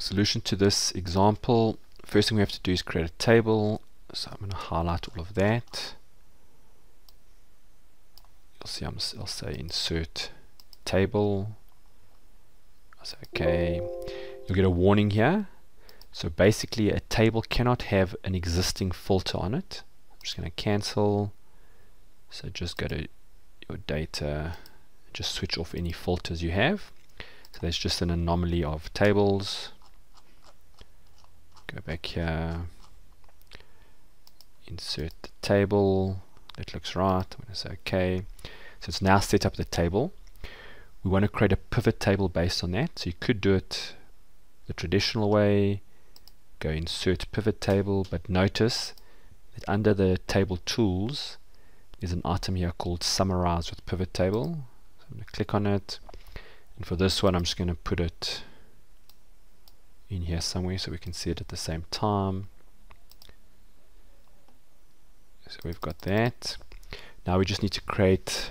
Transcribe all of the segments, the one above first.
solution to this example, first thing we have to do is create a table. So I'm going to highlight all of that. You'll see I'll say insert table. I'll say OK. You'll get a warning here. So basically a table cannot have an existing filter on it. I'm just going to cancel. So just go to your data, just switch off any filters you have. So there's just an anomaly of tables. Go back here, insert the table. That looks right. I'm going to say OK. So it's now set up the table. We want to create a pivot table based on that. So you could do it the traditional way. Go insert pivot table, but notice that under the table tools there's an item here called summarize with pivot table. So I'm going to click on it, and for this one I'm just going to put it in here somewhere so we can see it at the same time. So we've got that. Now we just need to create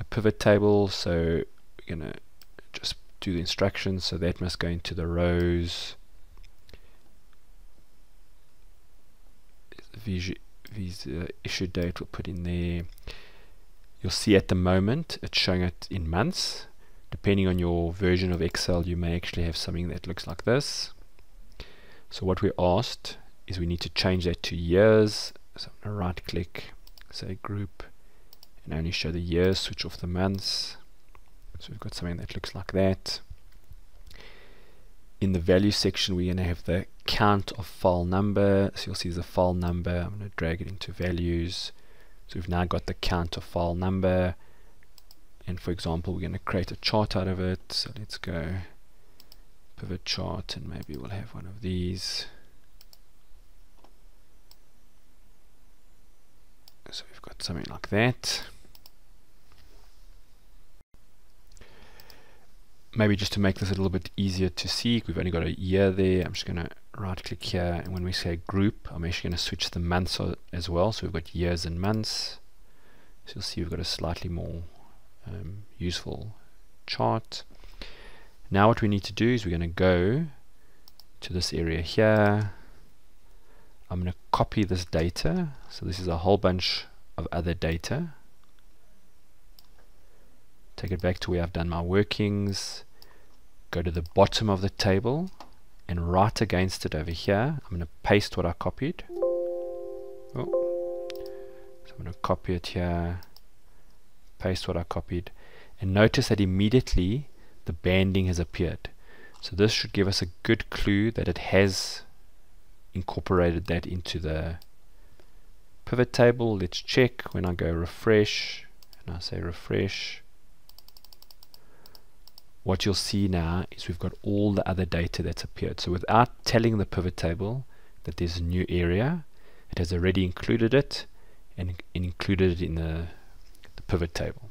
a pivot table, so we're going to just do the instructions. So that must go into the rows. Visa issue date we'll put in there. You'll see at the moment it's showing it in months. Depending on your version of Excel, you may actually have something that looks like this. So what we're asked is we need to change that to years. So I'm going to right click, say group, and only show the years, switch off the months. So we've got something that looks like that. In the value section we're going to have the count of file number. So you'll see there's a file number. I'm going to drag it into values. So we've now got the count of file number, and for example we're going to create a chart out of it. So let's go pivot chart, and maybe we'll have one of these. So we've got something like that. Maybe just to make this a little bit easier to see, we've only got a year there. I'm just going to right click here, and when we say group, I'm actually going to switch the months as well. So we've got years and months. So you'll see we've got a slightly more useful chart. Now what we need to do is we're going to go to this area here. I'm going to copy this data. So this is a whole bunch of other data. Take it back to where I've done my workings. Go to the bottom of the table and right against it over here I'm going to paste what I copied. Oh. So I'm going to copy it here, paste what I copied, and notice that immediately the banding has appeared. So this should give us a good clue that it has incorporated that into the pivot table. Let's check when I go refresh, and I say refresh. What you'll see now is we've got all the other data that's appeared. So without telling the pivot table that there's a new area, it has already included it and included it in the pivot table.